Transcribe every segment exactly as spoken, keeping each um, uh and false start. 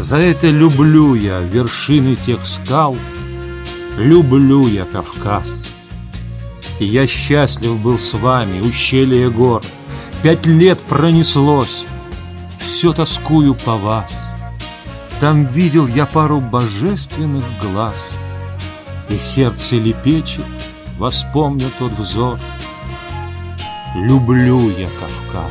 За это люблю я вершины тех скал, люблю я Кавказ. И я счастлив был с вами, ущелье гор. Пять лет пронеслось, все тоскую по вас. Там видел я пару божественных глаз, и сердце лепечет, воспомня тот взор. Люблю я Кавказ.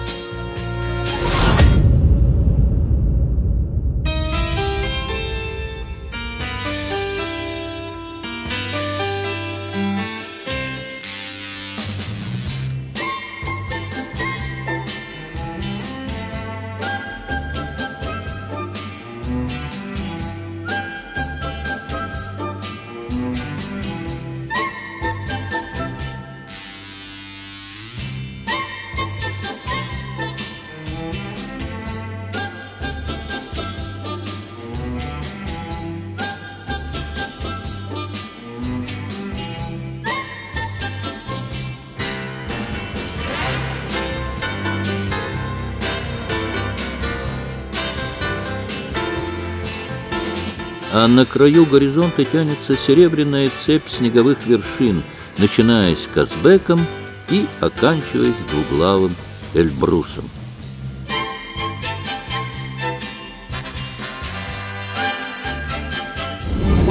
А на краю горизонта тянется серебряная цепь снеговых вершин, начиная с Казбеком и оканчиваясь двуглавым Эльбрусом.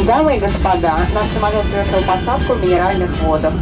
Дамы и господа, наш самолет совершил посадку в минеральных водах.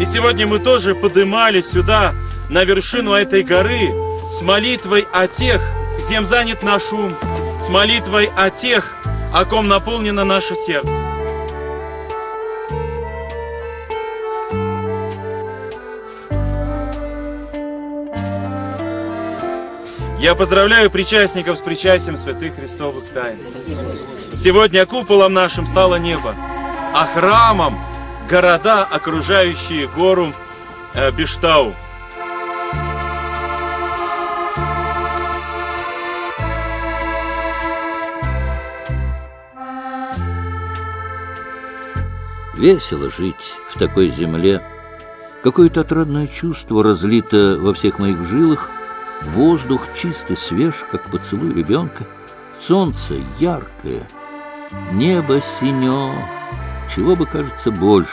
И сегодня мы тоже подымались сюда, на вершину этой горы, с молитвой о тех, чем занят наш ум, с молитвой о тех, о ком наполнено наше сердце. Я поздравляю причастников с причастием святых Христовых тайн. Сегодня куполом нашим стало небо, а храмом города, окружающие гору э, Биштау. Весело жить в такой земле. Какое-то отрадное чувство разлито во всех моих жилах. Воздух чистый, свеж, как поцелуй ребенка. Солнце яркое, небо синё. Чего бы, кажется, больше.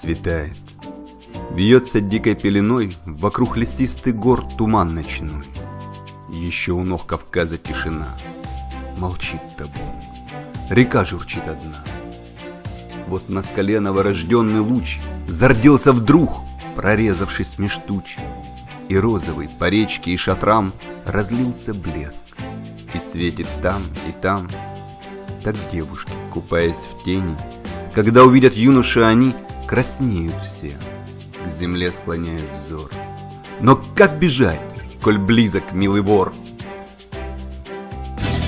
Светает. Бьется дикой пеленой вокруг лесистых гор туман ночной. Еще у ног Кавказа тишина, молчит табун, река журчит одна. Вот на скале новорожденный луч зарделся вдруг, прорезавшись меж туч, и розовый по речке и шатрам разлился блеск, и светит там и там. Так девушки, купаясь в тени, когда увидят юноши они, краснеют все, к земле склоняют взор. Но как бежать, коль близок милый вор?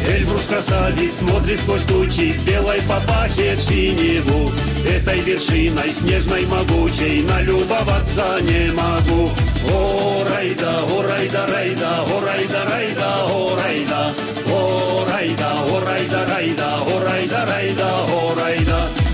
Эльбрус красавец смотрит сквозь тучи, белой папахе в синеву. Этой вершиной снежной могучей налюбоваться не могу. О, райда, о, райда, райда, о, райда, райда, о, райда. О, райда, о, райда, райда, о, райда, райда, о, райда.